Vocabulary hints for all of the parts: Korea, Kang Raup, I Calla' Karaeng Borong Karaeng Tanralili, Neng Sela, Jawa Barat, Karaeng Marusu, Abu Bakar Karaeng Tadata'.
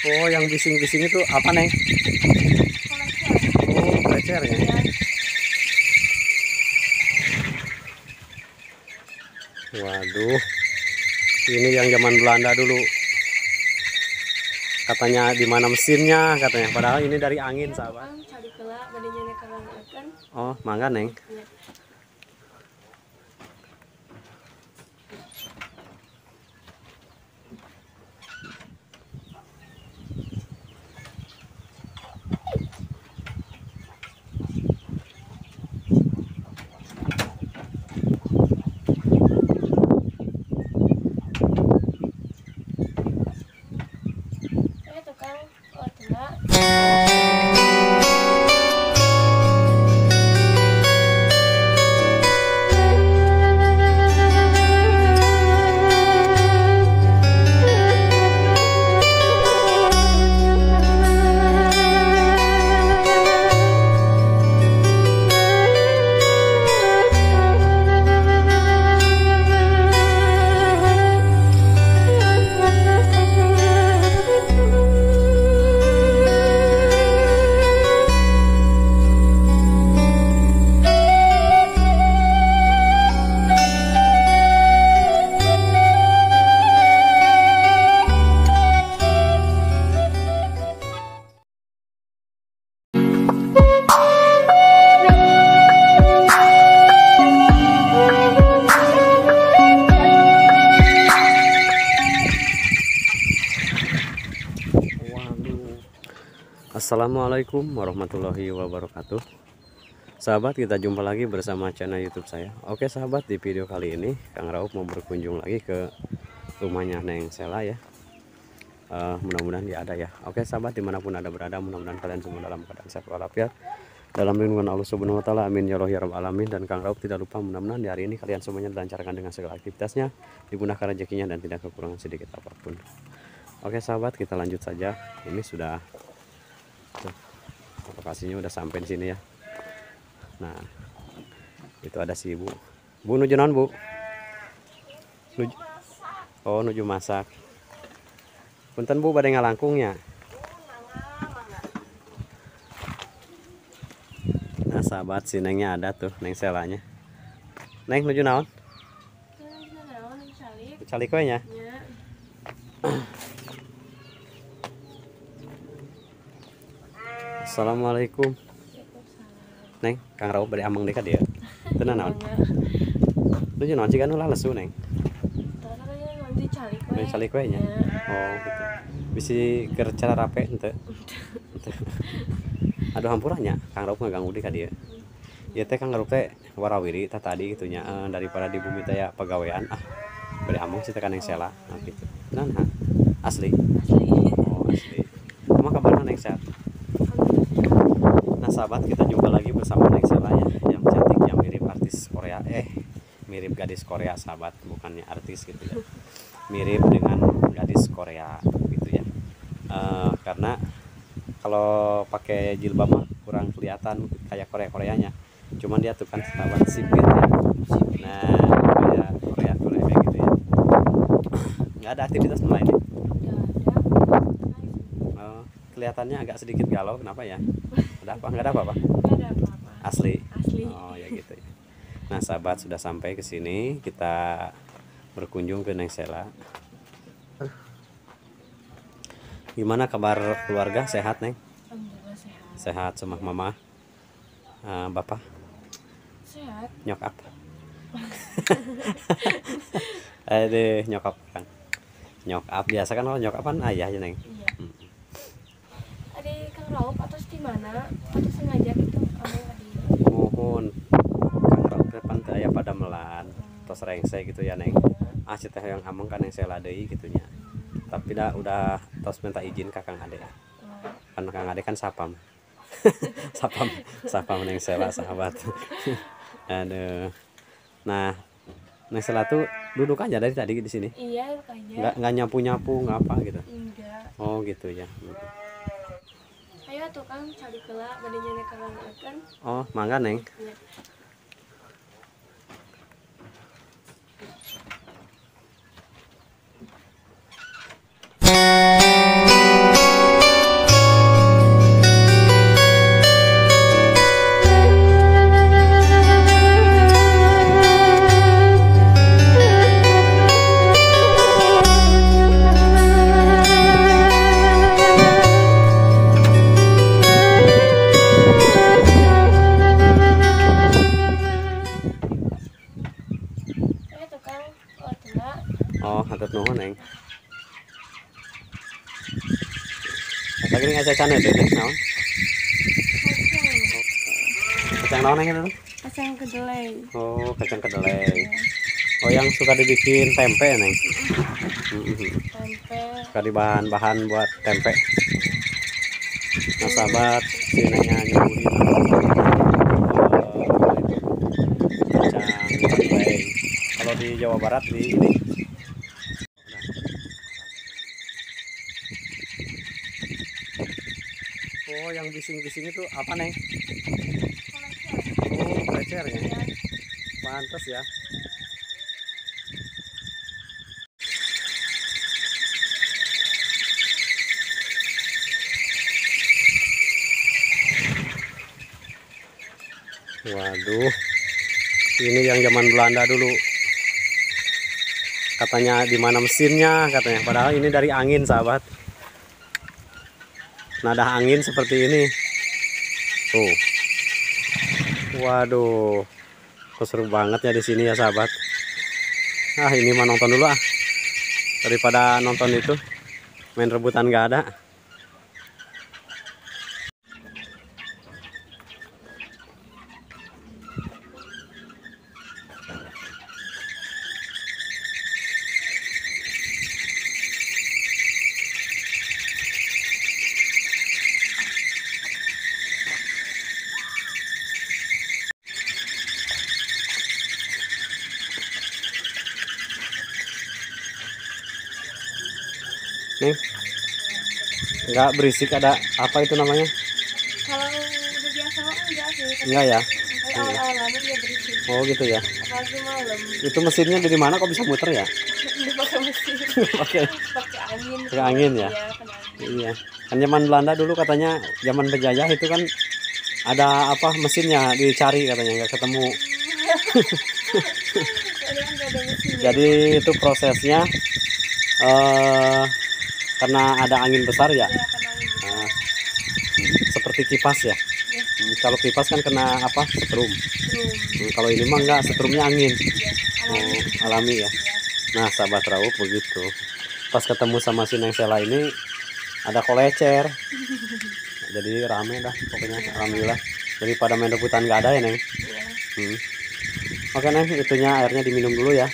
Oh, yang bising-bising itu apa, Neng? Oh, blecer ya. Waduh, ini yang zaman Belanda dulu. Katanya di mana mesinnya, katanya. Padahal ini dari angin, sahabat. Oh, mangga, Neng. Assalamualaikum warahmatullahi wabarakatuh. Sahabat, kita jumpa lagi bersama channel YouTube saya. Oke sahabat, di video kali ini Kang Raup mau berkunjung lagi ke rumahnya Neng Sela ya. Mudah-mudahan dia ada ya. Oke sahabat, dimanapun anda berada, mudah-mudahan kalian semua dalam keadaan sehat walafiat, dalam lindungan Allah Subhanahu Wa Taala. Amin ya robbal alamin. Dan Kang Raup tidak lupa, mudah-mudahan di hari ini kalian semuanya dilancarkan dengan segala aktivitasnya, dimudahkan rezekinya, dan tidak kekurangan sedikit apapun. Oke sahabat, kita lanjut saja. Ini sudah lokasinya udah sampai di sini ya. Nah, itu ada si ibu. Bu nuju naon, Bu? Nuju. Oh, nuju masak. Punten Bu bade ngalangkungnya. Nah, sahabat, si Nengnya ada tuh, Neng Selanya. Neng nuju naon? Calik we nya. Assalamualaikum. Neng, Kang Raup bari amang dekat ya. Tenan naon? Tujuh naon cikan ulah lesu, Neng. Tara calik we nya. Oh, gitu. Bisi keur cara rape henteu. Aduh hampura nya, Kang Raup ngaganggu deui ka dieu. Ieu teh Kang Raup teh warawiri tah tadi kitu nya, daripada di bumi teh ya pagawean. Ah, bari amang si teh ka Neng Sela. Nah gitu. Tenan ha. Asli. Asli. Oh, asli. Kumaha kabarna Neng Sela? Sahabat, kita jumpa lagi bersama Neng Sela yang cantik, yang mirip artis Korea, mirip gadis Korea sahabat, bukannya artis gitu ya, mirip dengan gadis Korea gitu ya. Karena kalau pakai jilbab kurang kelihatan kayak Korea-Koreanya, cuman dia tuh kan sahabat sipit ya. Nah kayak Korea-Korea gitu ya, nggak ada aktivitas lain ya. Kelihatannya agak sedikit galau, kenapa ya? Ada apa? Nggak ada apa-apa? Asli? Asli. Oh ya gitu ya. Nah sahabat, sudah sampai ke sini, kita berkunjung ke Neng Sela. Gimana kabar keluarga? Sehat, Neng? Sehat. Sehat semua, Mama? Bapak? Sehat. Nyokap? Aduh, nyokap kan? Nyokap, biasa kan kalau nyokap kan ayah aja, Neng? Iya. Kang Raup atas di mana? Atas sengaja gitu kamu tadi. Mohon Kang Raup depan teh aya pada melan, tos rengse gitu ya, Neng. Ah si teh yang ameng kan Neng Sela deui gitu nya. Tapi dah udah tos minta izin ka Kang Ade. Kan Kang Ade kan sapam. Sapam Neng Sela sahabat. Aduh. Nah, Neng Sela tuh duduk aja dari tadi di sini. Iya, makanya. Enggak nyapu-nyapu, enggak apa gitu. Enggak. Oh, gitu ya. Tuh kan cari kelak badinya nekalan akan. Oh mangga, Neng ya. Lagi ning asekan itu naon? Kacang naon yang itu? Kacang kedelai. Oh, kacang kedelai. Oh, yang suka dibikin tempe, Neng. Tempe. Suka di bahan-bahan buat tempe. Nah, sahabat, si Nengnya nyembuhin kacang kedelai. Kalau di Jawa Barat di ini. Oh, yang bising-bising itu apa, Neng? Oh, blecer ya. Pantes ya. Waduh, ini yang zaman Belanda dulu. Katanya di mana mesinnya katanya. Padahal ini dari angin, sahabat. Nada angin seperti ini. Tuh. Waduh, kok seru banget ya di sini ya, sahabat. Ah, ini mah nonton dulu ah. Daripada nonton itu main rebutan nggak ada. Nih, nggak berisik ada apa itu namanya? Kalau udah biasa mah enggak sih. Enggak ya? Awal-awal lama dia berisik. Oh gitu ya? Apalagi malam. Itu mesinnya dari mana kok bisa muter ya? Pakai mesin. Pakai angin. Pakai angin ya? Iya. Kan zaman Belanda dulu katanya zaman penjajah itu kan ada apa mesinnya dicari katanya nggak ketemu. Jadi itu prosesnya. Karena ada angin besar ya, seperti kipas ya. Kalau kipas kan kena apa setrum. Kalau ini mah enggak, setrumnya angin. Alami ya. Nah, sahabat Raup begitu. Pas ketemu sama si Neng Sela ini ada kolecer. Jadi rame dah pokoknya, alhamdulillah. Daripada main rebutan nggak ada ya, Neng. Oke, Neng, itunya airnya diminum dulu ya.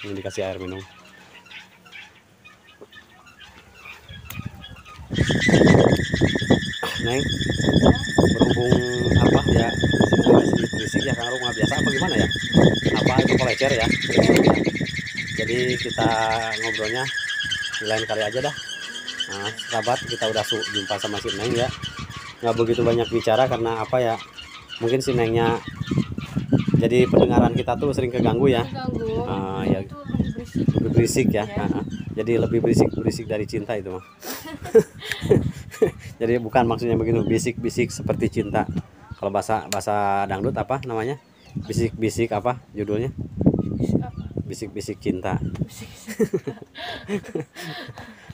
Ini dikasih air minum. Neng, berhubung apa ya? Berisik ya, Kang Raup nggak biasa apa gimana ya? Apa itu kolecer ya? Jadi kita ngobrolnya di lain kali aja dah. Nah, sahabat, kita udah jumpa sama si Neng ya. Nggak begitu banyak bicara karena apa ya? Mungkin si Nengnya. Jadi pendengaran kita tuh sering keganggu ya. Ya lebih berisik ya. Jadi lebih berisik dari cinta itu mah. Jadi bukan maksudnya begitu, bisik-bisik seperti cinta. Kalau bahasa dangdut apa namanya? Bisik-bisik apa judulnya? Bisik-bisik cinta.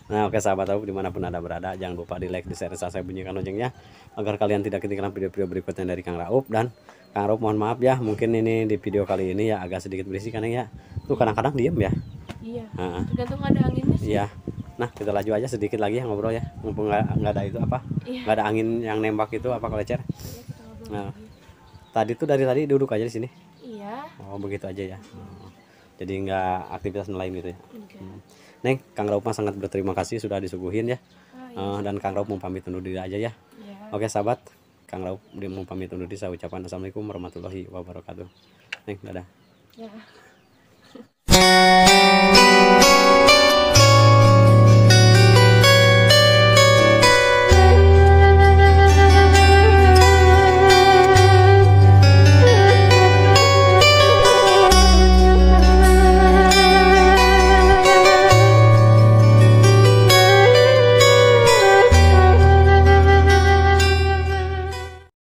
Nah, oke sahabat Raup, dimanapun Anda berada, jangan lupa di like, di share, subscribe, bunyikan loncengnya agar kalian tidak ketinggalan video-video berikutnya dari Kang Raup. Dan Kang Raup mohon maaf ya, mungkin ini di video kali ini ya agak sedikit berisik kan ya. Tuh kadang-kadang diem ya. Iya. Tergantung ada anginnya sih. Iya. Nah, kita laju aja sedikit lagi ya ngobrol ya. Mumpung nggak ada itu apa? Nggak ada angin yang nembak itu apa kolecer? Iya, nah, tadi tuh dari tadi duduk aja di sini. Iya. Oh, begitu aja ya. Jadi nggak aktivitas lain gitu ya. Neng, Kang Raup sangat berterima kasih sudah disuguhin ya. Dan Kang Raup mau pamit undur diri aja ya. Oke sahabat, Kang Raup mau pamit undur diri. Saya ucapkan assalamualaikum warahmatullahi wabarakatuh. Neng, dadah.